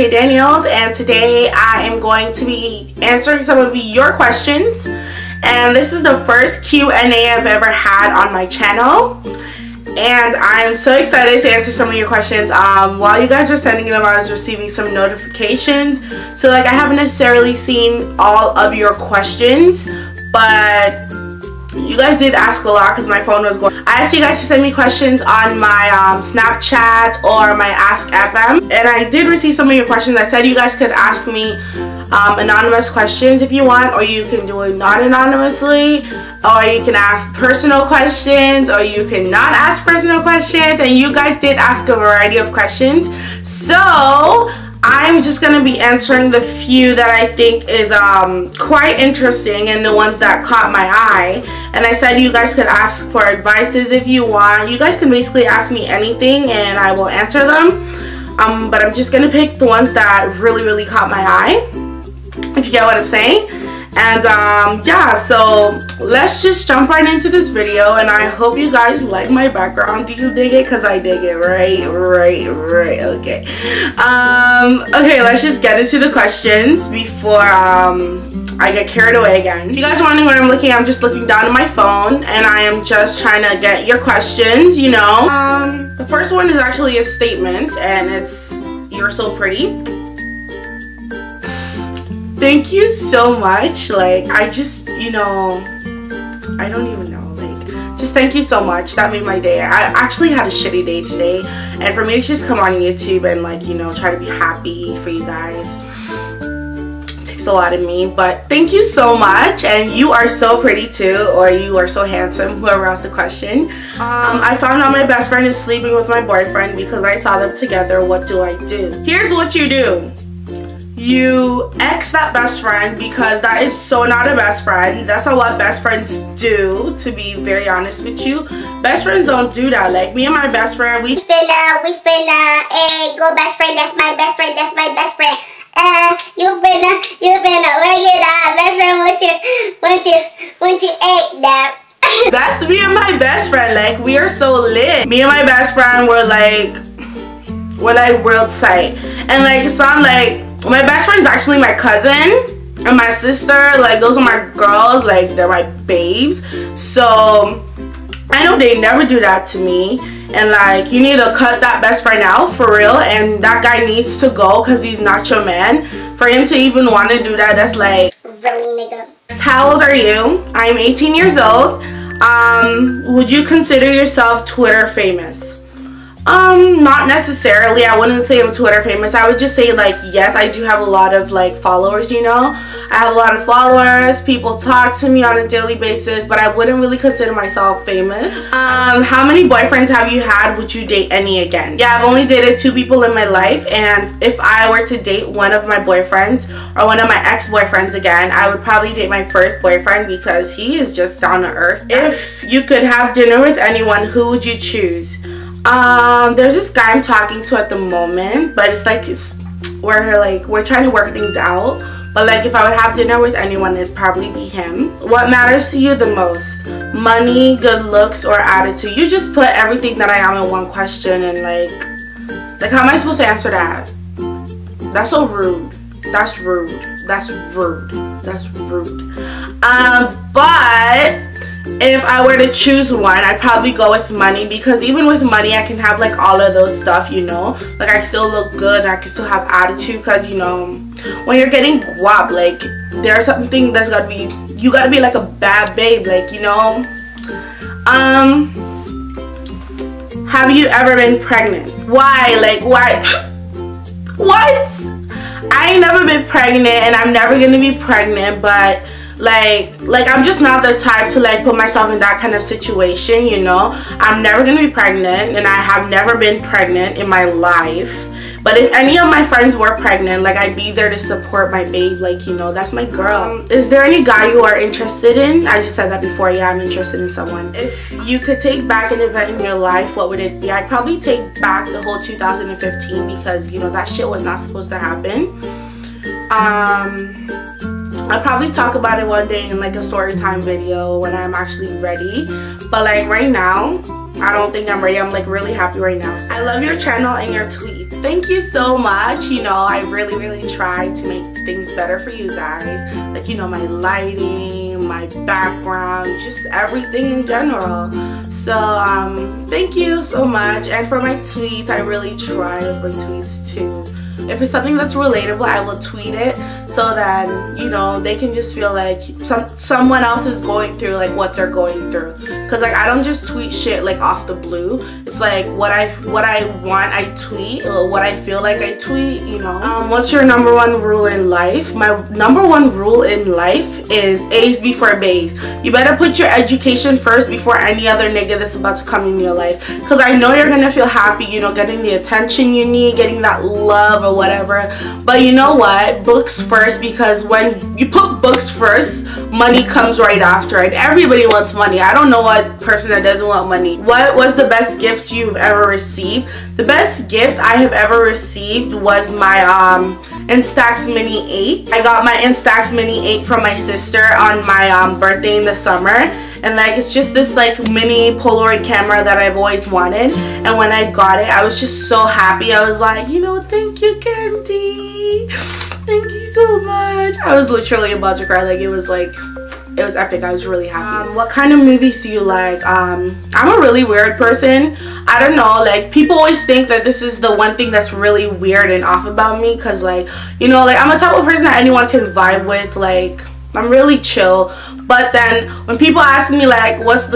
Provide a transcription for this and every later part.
K. Daniels, and today I am going to be answering some of your questions. And this is the first Q&A I've ever had on my channel, and I'm so excited to answer some of your questions. While you guys were sending them, I was receiving some notifications, so like I haven't necessarily seen all of your questions, but you guys did ask a lot because my phone was going. I asked you guys to send me questions on my Snapchat or my Ask FM, and I did receive some of your questions. I said you guys could ask me anonymous questions if you want, or you can do it non-anonymously, or you can ask personal questions, or you can not ask personal questions, and you guys did ask a variety of questions. So I'm just going to be answering the few that I think is quite interesting and the ones that caught my eye. And I said you guys could ask for advices if you want. You guys can basically ask me anything and I will answer them. But I'm just going to pick the ones that really caught my eye, if you get what I'm saying. And yeah, so let's just jump right into this video, and I hope you guys like my background. Do you dig it? Because I dig it. Right. Okay, okay, let's just get into the questions before I get carried away again. If you guys are wondering what I'm looking at, I'm just looking down at my phone and I am just trying to get your questions, you know. The first one is actually a statement, and it's "You're so pretty." Thank you so much. Like, I just, you know, I don't even know. Like, just thank you so much. That made my day. I actually had a shitty day today, and for me to just come on YouTube and, like, you know, try to be happy for you guys, it takes a lot of me. But thank you so much, and you are so pretty too, or you are so handsome, whoever asked the question. I found out my best friend is sleeping with my boyfriend because I saw them together. What do I do? Here's what you do. You ex that best friend, because that is so not a best friend. That's not what best friends do, to be very honest with you. Best friends don't do that. Like, me and my best friend, we finna, hey, go best friend, that's my best friend. You finna, where you at? Best friend, won't you egg that? That's me and my best friend. Like, we are so lit. Me and my best friend were like, world tight. And like, so I'm like, my best friend's actually my cousin and my sister. Like, those are my girls. Like, they're my babes. So I know they never do that to me. And like, you need to cut that best friend out, for real. And that guy needs to go, because he's not your man. For him to even want to do that, that's like, really, nigga? How old are you? I'm 18 years old. Would you consider yourself Twitter famous? Not necessarily. I wouldn't say I'm Twitter famous. I would just say, like, yes, I do have a lot of, like, followers, you know. I have a lot of followers. People talk to me on a daily basis, but I wouldn't really consider myself famous. How many boyfriends have you had? Would you date any again? Yeah, I've only dated 2 people in my life, and if I were to date one of my boyfriends or one of my ex-boyfriends again, I would probably date my first boyfriend, because he is just down to earth. If you could have dinner with anyone, who would you choose? There's this guy I'm talking to at the moment, but it's like, we're trying to work things out. But like, if I would have dinner with anyone, it'd probably be him. What matters to you the most? Money, good looks, or attitude? You just put everything that I am in one question, and like how am I supposed to answer that? That's so rude. That's rude. But if I were to choose one, I'd probably go with money, because even with money, I can have like all of those stuff, you know. Like, I can still look good, I can still have attitude, because, you know, when you're getting guap, like, there's something that's gotta be, you gotta be like a bad babe, like, you know. Have you ever been pregnant? Why? Like, why? What? I ain't never been pregnant, and I'm never gonna be pregnant, but like I'm just not the type to like put myself in that kind of situation, you know. I'm never gonna be pregnant, and I have never been pregnant in my life. But if any of my friends were pregnant, like, I'd be there to support my babe, like, you know, that's my girl. Is there any guy you are interested in? I just said that before. Yeah, I'm interested in someone. If you could take back an event in your life, what would it be? I'd probably take back the whole 2015, because, you know, that shit was not supposed to happen. I'll probably talk about it one day in like a story time video when I'm actually ready, but like right now I don't think I'm ready. I'm like really happy right now. So I love your channel and your tweets. thank you so much. You know, I really try to make things better for you guys. Like, you know, my lighting, my background, just everything in general. So thank you so much. And for my tweets, I really try to bring tweets too. If it's something that's relatable, I will tweet it so that, you know, they can just feel like someone else is going through like what they're going through. Cause like I don't just tweet shit like off the blue. It's like what I want I tweet, or what I feel like I tweet, you know. What's your number one rule in life? My number one rule in life is A's before B's. You better put your education first before any other nigga that's about to come in your life. Cause I know you're gonna feel happy, you know, getting the attention you need, getting that love or whatever, but you know what, books first, because when you put books first, money comes right after, and everybody wants money. I don't know a person that doesn't want money. What was the best gift you've ever received? The best gift I have ever received was my Instax Mini 8. I got my Instax Mini 8 from my sister on my birthday in the summer. And like it's just this like mini Polaroid camera that I've always wanted, and when I got it I was just so happy. I was like, you know, thank you Candy, thank you so much. I was literally about to cry. Like it was epic. I was really happy. What kind of movies do you like? I'm a really weird person. I don't know, like people always think that this is the one thing that's really weird and off about me, because like, you know, like I'm a type of person that anyone can vibe with. Like I'm really chill, but then when people ask me like what's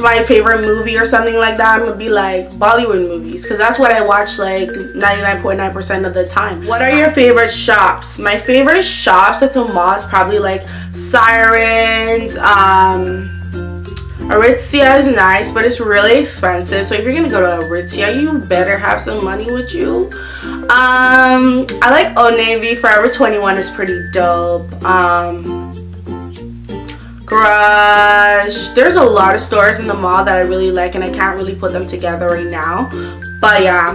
my favorite movie or something like that, I'm gonna be like Bollywood movies, because that's what I watch like 99.9% of the time. What are your favorite shops? My favorite shops at the mall is probably like Sirens. Aritzia is nice, but it's really expensive, so if you're gonna go to Aritzia you better have some money with you. I like Old Navy. Forever 21 is pretty dope. Garage. There's a lot of stores in the mall that I really like, and I can't really put them together right now, but yeah.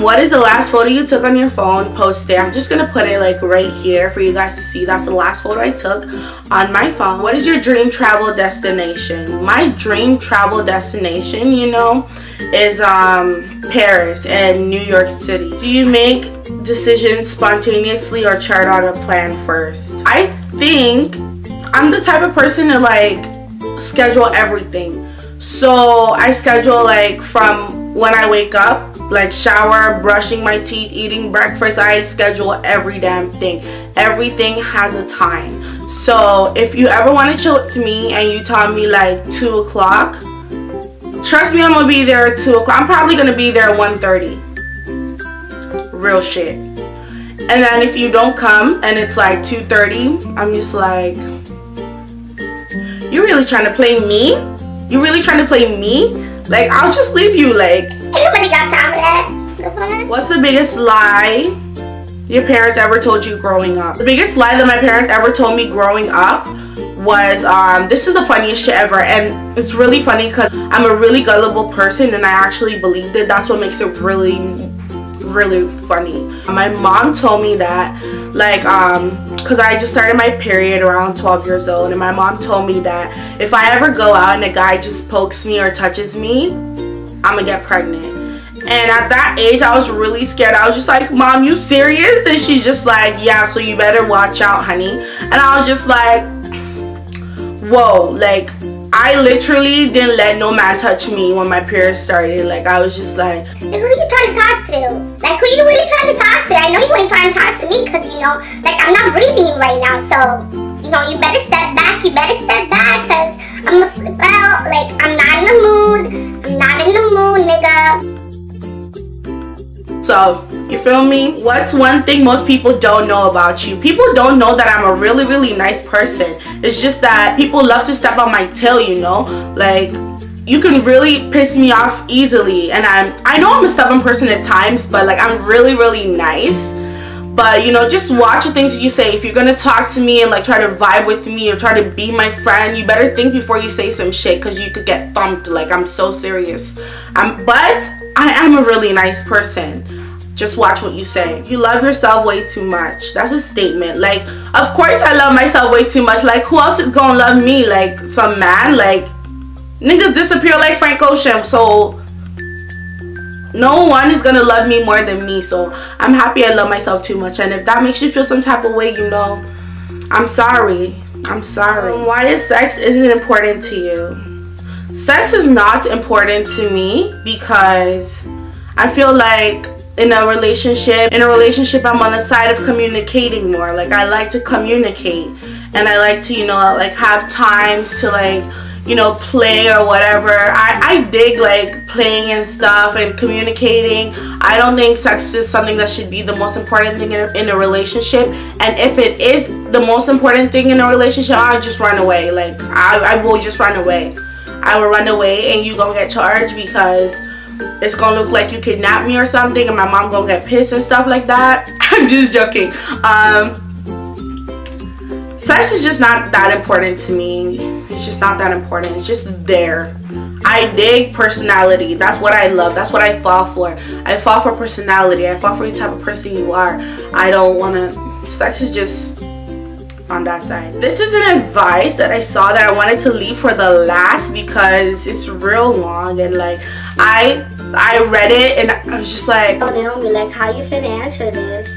What is the last photo you took on your phone? Post it. I'm just gonna put it like right here for you guys to see. That's the last photo I took on my phone. What is your dream travel destination? My dream travel destination, you know, is Paris and New York City. Do you make decisions spontaneously or chart out a plan first? I think I'm the type of person to like schedule everything. So I schedule like from when I wake up, like shower, brushing my teeth, eating breakfast. I schedule every damn thing. Everything has a time. So if you ever want to chill with me and you tell me like 2 o'clock, trust me, I'm gonna be there at 2 o'clock. I'm probably gonna be there at 1:30. Real shit. And then if you don't come and it's like 2:30, I'm just like, you really trying to play me? You really trying to play me? Like, I'll just leave you. Like, ain't nobody got time for that. What's the biggest lie your parents ever told you growing up? The biggest lie that my parents ever told me growing up was, this is the funniest shit ever, and it's really funny because I'm a really gullible person and I actually believed it. That's what makes it really funny. My mom told me that like because I just started my period around 12 years old, and my mom told me that if I ever go out and a guy just pokes me or touches me, I'm gonna get pregnant. And at that age I was really scared. I was just like, Mom, you serious? And she's just like, yeah, so you better watch out, honey. And I was just like, whoa. Like, I literally didn't let no man touch me when my period started. Like, I was just like, who you trying to talk to? Like, who you really trying to talk to? I know you ain't trying to talk to me, because, you know, like, I'm not breathing right now. So, you know, you better step back. You better step back, because I'm gonna flip out. Like, I'm not in the mood. I'm not in the mood, nigga. So, you feel me? What's one thing most people don't know about you? People don't know that I'm a really nice person. It's just that people love to step on my tail, you know? Like, you can really piss me off easily, and I know I'm a stubborn person at times, but like I'm really nice. But you know, just watch the things you say. If you're gonna talk to me and like try to vibe with me or try to be my friend, you better think before you say some shit, because you could get thumped. Like, I'm so serious. But I am a really nice person. Just watch what you say. You love yourself way too much. That's a statement. Like, of course I love myself way too much. Like, who else is gonna love me? Like, some man? Like, niggas disappear like Frank Ocean. So, no one is gonna love me more than me, so I'm happy I love myself too much. And if that makes you feel some type of way, you know, I'm sorry. I'm sorry. Why is sex isn't important to you? Sex is not important to me because I feel like in a relationship I'm on the side of communicating more. Like, I like to communicate and I like to, you know, like have times to, like, you know, play or whatever. I dig like playing and stuff and communicating. I don't think sex is something that should be the most important thing in a relationship, and if it is the most important thing in a relationship, I'll just run away. Like, I will just run away. I will run away and you gonna get charged because it's gonna look like you kidnapped me or something, and my mom gonna get pissed and stuff like that. I'm just joking. Sex is just not that important to me. It's just not that important. It's just there. I dig personality. That's what I love. That's what I fall for. I fall for personality. I fall for the type of person you are. I don't wanna... Sex is just on that side. This is an advice that I saw that I wanted to leave for the last because it's real long, and like I read it and I was just like, oh Naomi, like how you finna answer this?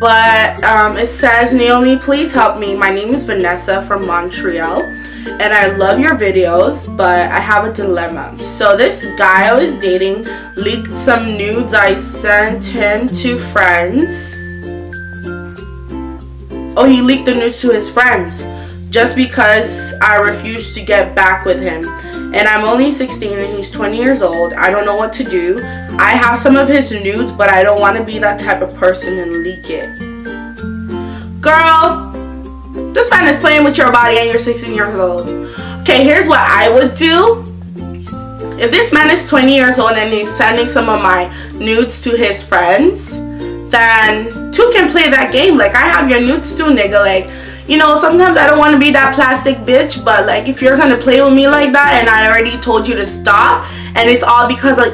But it says, Naomi, please help me. My name is Vanessa from Montreal and I love your videos, but I have a dilemma. So this guy I was dating leaked some nudes I sent him to friends. Oh, he leaked the news to his friends just because I refused to get back with him. And I'm only 16 and he's 20 years old. I don't know what to do. I have some of his nudes, but I don't want to be that type of person and leak it. Girl, this man is playing with your body and you're 16 years old. Okay, here's what I would do. If this man is 20 years old and he's sending some of my nudes to his friends, then two can play that game. Like, I have your nudes too, nigga. Like, you know, sometimes I don't want to be that plastic bitch, but like, if you're gonna play with me like that and I already told you to stop, and it's all because like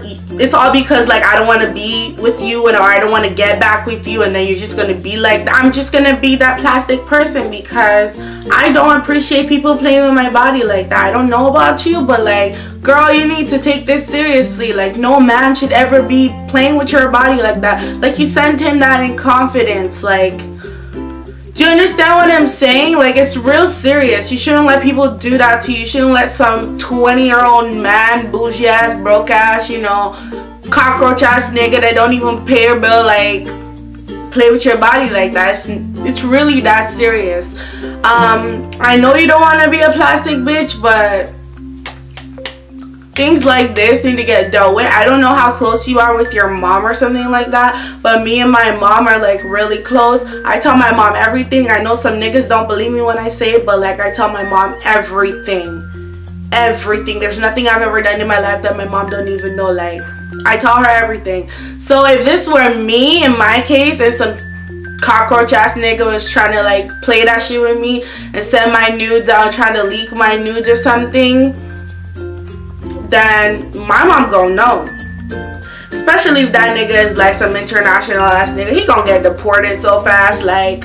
I don't want to be with you and or I don't want to get back with you, and then you're just gonna be like, I'm just gonna be that plastic person because I don't appreciate people playing with my body like that. I don't know about you, but like, girl, you need to take this seriously. Like, no man should ever be playing with your body like that. Like, you sent him that in confidence. Like, do you understand what I'm saying? Like, it's real serious. You shouldn't let people do that to you. You shouldn't let some 20-year-old man, bougie ass, broke ass, you know, cockroach ass nigga that don't even pay your bill, like, play with your body like that. It's really that serious. I know you don't want to be a plastic bitch, but things like this need to get dealt with. I don't know how close you are with your mom or something like that, but me and my mom are like really close. I tell my mom everything. I know some niggas don't believe me when I say it, but like, I tell my mom everything. There's nothing I've ever done in my life that my mom don't even know. Like, I tell her everything. So if this were me, in my case, and some cockroach ass nigga was trying to like play that shit with me and send my nudes out, trying to leak my nudes or something, then my mom gonna know. Especially if that nigga is like some international ass nigga, he gonna get deported so fast. Like,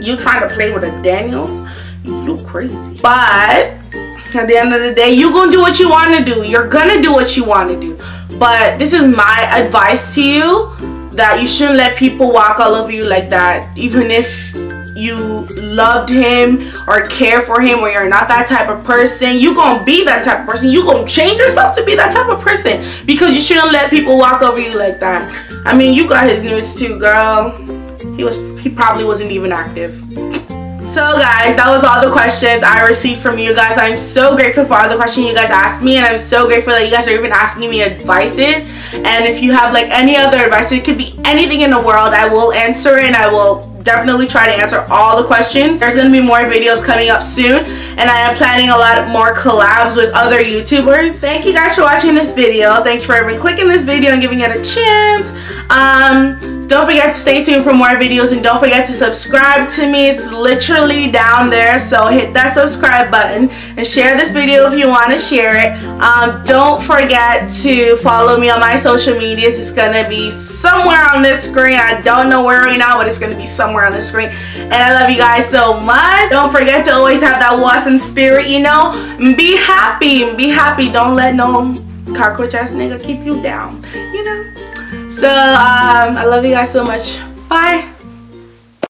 you trying to play with a Daniels? You crazy. But at the end of the day, you gonna do what you wanna do. You're gonna do what you wanna do. But this is my advice to you, that you shouldn't let people walk all over you like that. Even if you loved him or care for him, or you're not that type of person, you gonna be that type of person. You gonna change yourself to be that type of person, because you shouldn't let people walk over you like that. I mean, you got his news too, girl. He probably wasn't even active. So guys, that was all the questions I received from you guys. I'm so grateful for all the questions you guys asked me, and I'm so grateful that you guys are even asking me advices. And if you have like any other advice, it could be anything in the world, I will answer it, and I will definitely try to answer all the questions. There's gonna be more videos coming up soon, and I am planning a lot more collabs with other YouTubers. Thank you guys for watching this video. Thank you for even clicking this video and giving it a chance. Don't forget to stay tuned for more videos, and don't forget to subscribe to me. It's literally down there, so hit that subscribe button and share this video if you want to share it. Don't forget to follow me on my social medias. It's gonna be somewhere on this screen. I don't know where right now, but it's gonna be somewhere on the screen. And I love you guys so much. Don't forget to always have that awesome spirit, you know. Be happy. Don't let no cockroach ass nigga keep you down, you know. So I love you guys so much. Bye.